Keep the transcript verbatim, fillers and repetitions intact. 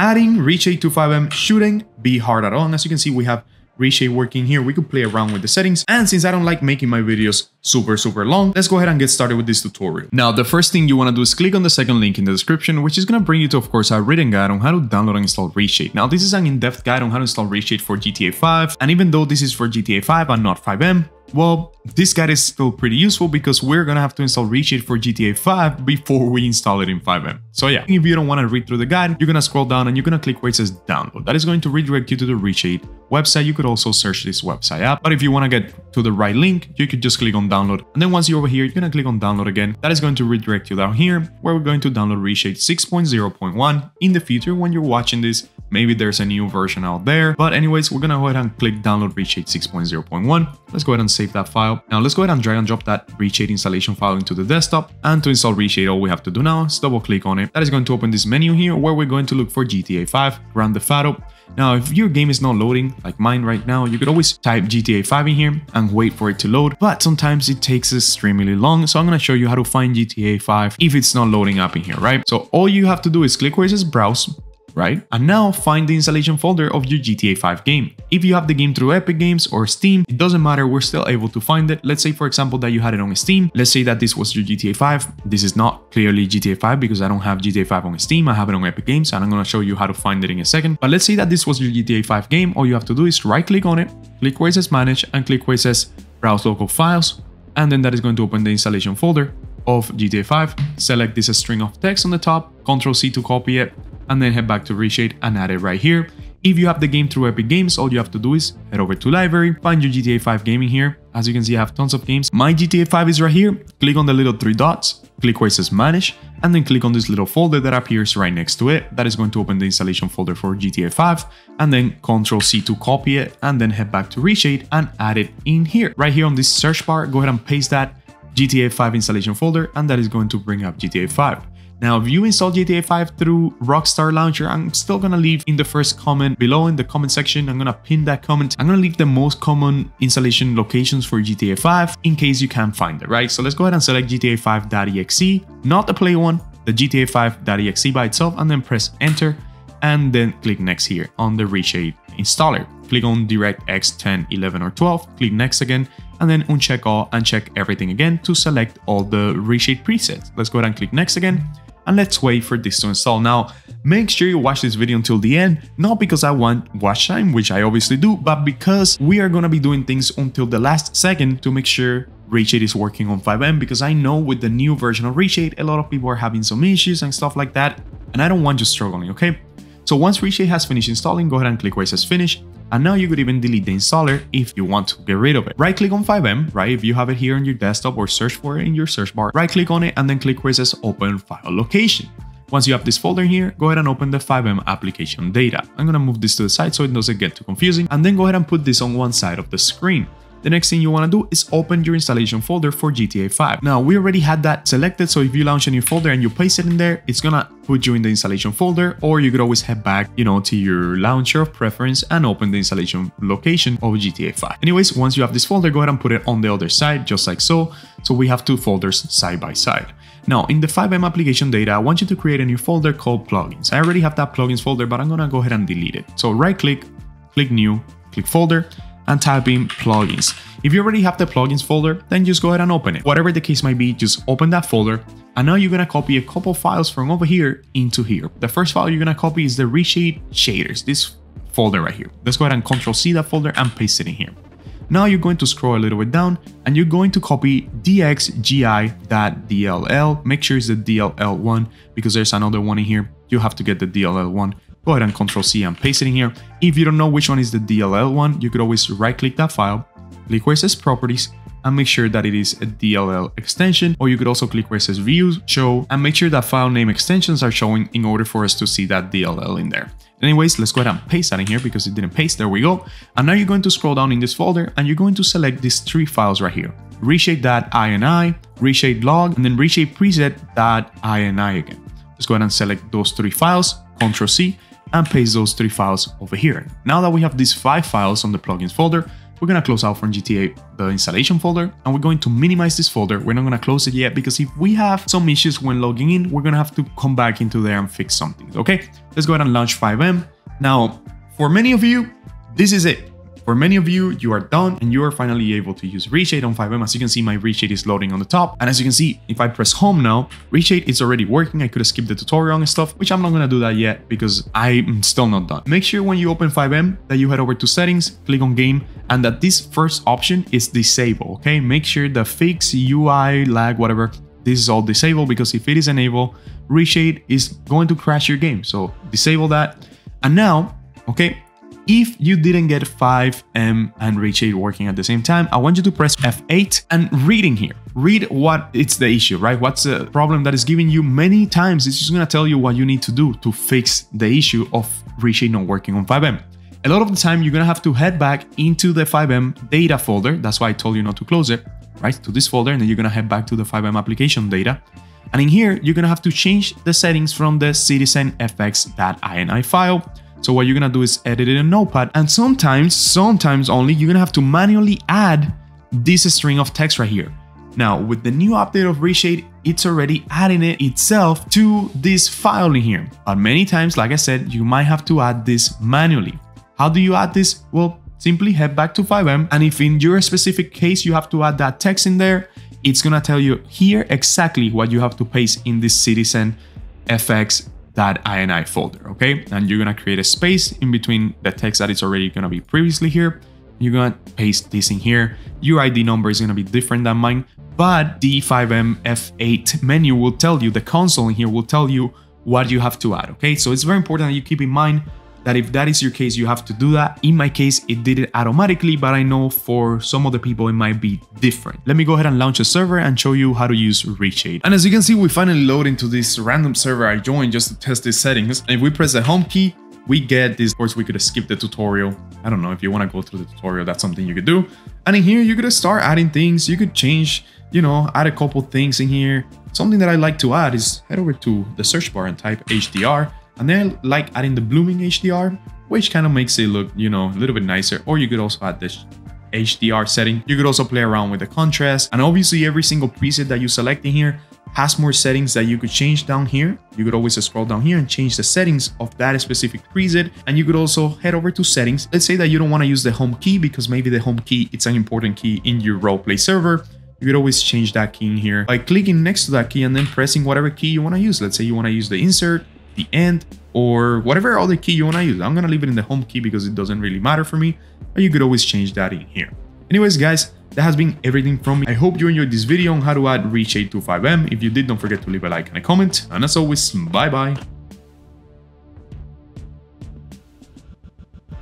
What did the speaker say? Adding Reshade to FiveM shouldn't be hard at all, and as you can see, we have Reshade working here. We could play around with the settings, and since I don't like making my videos super super long, let's go ahead and get started with this tutorial. Now the first thing you want to do is click on the second link in the description, which is going to bring you to, of course, a written guide on how to download and install Reshade. Now this is an in-depth guide on how to install Reshade for G T A five, and even though this is for G T A five and not FiveM, well, this guide is still pretty useful because we're gonna have to install Reshade for G T A five before we install it in FiveM. So yeah, if you don't want to read through the guide, you're gonna scroll down and you're gonna click where it says download. That is going to redirect you to the Reshade website. You could also search this website up, but if you want to get to the right link, you could just click on download, and then once you're over here, you're gonna click on download again. That is going to redirect you down here where we're going to download Reshade six point zero point one. In the future, when you're watching this, maybe there's a new version out there, but anyways, we're gonna go ahead and click download Reshade six point zero point one. Let's go ahead and save that file. Now let's go ahead and drag and drop that Reshade installation file into the desktop, and to install Reshade, all we have to do now is double click on it. That is going to open this menu here where we're going to look for G T A five Grand Theft Auto. Now if your game is not loading like mine right now, you could always type G T A five in here and wait for it to load, but sometimes it takes extremely long, so I'm going to show you how to find G T A five if it's not loading up in here, right? So all you have to do is click where it says browse, right? And now find the installation folder of your G T A five game. If you have the game through Epic Games or Steam, it doesn't matter, we're still able to find it. Let's say, for example, that you had it on Steam. Let's say that this was your G T A five. This is not clearly G T A five because I don't have G T A five on Steam. I have it on Epic Games, and I'm going to show you how to find it in a second. But let's say that this was your G T A five game. All you have to do is right click on it, click where it says manage, and click where it says browse local files. And then that is going to open the installation folder of G T A five. Select this string of text on the top, control C to copy it, and then head back to Reshade and add it right here. If you have the game through Epic Games, all you have to do is head over to library, find your G T A five game in here. As you can see, I have tons of games. My G T A five is right here. Click on the little three dots, click where it says manage, and then click on this little folder that appears right next to it. That is going to open the installation folder for G T A five, and then control C to copy it, and then head back to Reshade and add it in here. Right here on this search bar, go ahead and paste that G T A five installation folder, and that is going to bring up G T A five. Now, if you install G T A five through Rockstar Launcher, I'm still going to leave in the first comment below in the comment section. I'm going to pin that comment. I'm going to leave the most common installation locations for G T A five in case you can't find it, right? So let's go ahead and select G T A five dot E X E, not the play one, the G T A five dot E X E by itself, and then press enter, and then click next here on the Reshade installer. Click on DirectX ten, eleven, or twelve, click next again, and then uncheck all and check everything again to select all the Reshade presets. Let's go ahead and click next again. And let's wait for this to install. Now, make sure you watch this video until the end, not because I want watch time, which I obviously do, but because we are going to be doing things until the last second to make sure Reshade is working on FiveM, because I know with the new version of Reshade, a lot of people are having some issues and stuff like that, and I don't want you struggling, okay? So once Reshade has finished installing, go ahead and click where it says finish, and now you could even delete the installer if you want to get rid of it. Right click on FiveM, right? If you have it here on your desktop or search for it in your search bar, right click on it and then click where it says open file location. Once you have this folder here, go ahead and open the FiveM application data. I'm gonna move this to the side so it doesn't get too confusing, and then go ahead and put this on one side of the screen. The next thing you want to do is open your installation folder for G T A five. Now, we already had that selected, so if you launch a new folder and you paste it in there, it's gonna put you in the installation folder, or you could always head back, you know, to your launcher of preference and open the installation location of G T A five. Anyways, once you have this folder, go ahead and put it on the other side, just like so. So we have two folders side by side. Now, in the FiveM application data, I want you to create a new folder called plugins. I already have that plugins folder, but I'm gonna go ahead and delete it. So right click, click new, click folder, and type in plugins. If you already have the plugins folder, then just go ahead and open it. Whatever the case might be, just open that folder. And now you're gonna copy a couple files from over here into here. The first file you're gonna copy is the Reshade shaders, this folder right here. Let's go ahead and control C that folder and paste it in here. Now you're going to scroll a little bit down and you're going to copy D X G I dot D L L. Make sure it's the D L L one because there's another one in here. You have to get the D L L one. Go ahead and control C and paste it in here. If you don't know which one is the D L L one, you could always right click that file, click where it says properties, and make sure that it is a D L L extension, or you could also click where it says view, show, and make sure that file name extensions are showing in order for us to see that D L L in there. Anyways, let's go ahead and paste that in here because it didn't paste. There we go. And now you're going to scroll down in this folder and you're going to select these three files right here. Reshade dot I N I, Reshade dot log, and then Reshade preset dot I N I again. Let's go ahead and select those three files, control C, and paste those three files over here. Now that we have these five files on the plugins folder, we're going to close out from G T A the installation folder, and we're going to minimize this folder. We're not going to close it yet because if we have some issues when logging in, we're going to have to come back into there and fix something. Okay, let's go ahead and launch FiveM. Now, for many of you, this is it. For many of you, you are done and you are finally able to use Reshade on FiveM. As you can see, my Reshade is loading on the top. And as you can see, if I press home now, Reshade is already working. I could have skipped the tutorial and stuff, which I'm not going to do that yet because I'm still not done. Make sure when you open FiveM that you head over to settings, click on game, and that this first option is disabled. Okay, make sure the fix, U I, lag, whatever, this is all disabled because if it is enabled, Reshade is going to crash your game. So disable that. And now, okay, if you didn't get FiveM and Reshade working at the same time, I want you to press F eight and read in here. Read what it's the issue, right? What's the problem that is giving you many times? It's just going to tell you what you need to do to fix the issue of Reshade not working on FiveM. A lot of the time, you're going to have to head back into the FiveM data folder. That's why I told you not to close it, right? To this folder, and then you're going to head back to the FiveM application data. And in here, you're going to have to change the settings from the Citizen F X dot I N I file. So what you're going to do is edit it in Notepad, and sometimes, sometimes only, you're going to have to manually add this string of text right here. Now, with the new update of Reshade, it's already adding it itself to this file in here. But many times, like I said, you might have to add this manually. How do you add this? Well, simply head back to FiveM, and if in your specific case you have to add that text in there, it's going to tell you here exactly what you have to paste in this Citizen F X dot I N I folder, okay? And you're gonna create a space in between the text that is already gonna be previously here. You're gonna paste this in here. Your I D number is gonna be different than mine, but the FiveM F eight menu will tell you, the console in here will tell you what you have to add, okay? So it's very important that you keep in mind that if that is your case, you have to do that. In my case, it did it automatically, but I know for some other people, it might be different. Let me go ahead and launch a server and show you how to use Reshade. And as you can see, we finally load into this random server I joined just to test these settings. And if we press the home key, we get this. Of course, we could skip the tutorial. I don't know if you want to go through the tutorial, that's something you could do. And in here, you could start adding things. You could change, you know, add a couple things in here. Something that I like to add is head over to the search bar and type H D R. And then I like adding the blooming H D R, which kind of makes it look, you know, a little bit nicer. Or you could also add this H D R setting. You could also play around with the contrast. And obviously every single preset that you select in here has more settings that you could change down here. You could always scroll down here and change the settings of that specific preset. And you could also head over to settings. Let's say that you don't want to use the home key because maybe the home key, it's an important key in your roleplay server. You could always change that key in here by clicking next to that key and then pressing whatever key you want to use. Let's say you want to use the insert, the end, or whatever other key you want to use. I'm going to leave it in the home key because it doesn't really matter for me, but you could always change that in here. Anyways, guys, that has been everything from me. I hope you enjoyed this video on how to add Reshade to FiveM. If you did, don't forget to leave a like and a comment. And as always, bye-bye.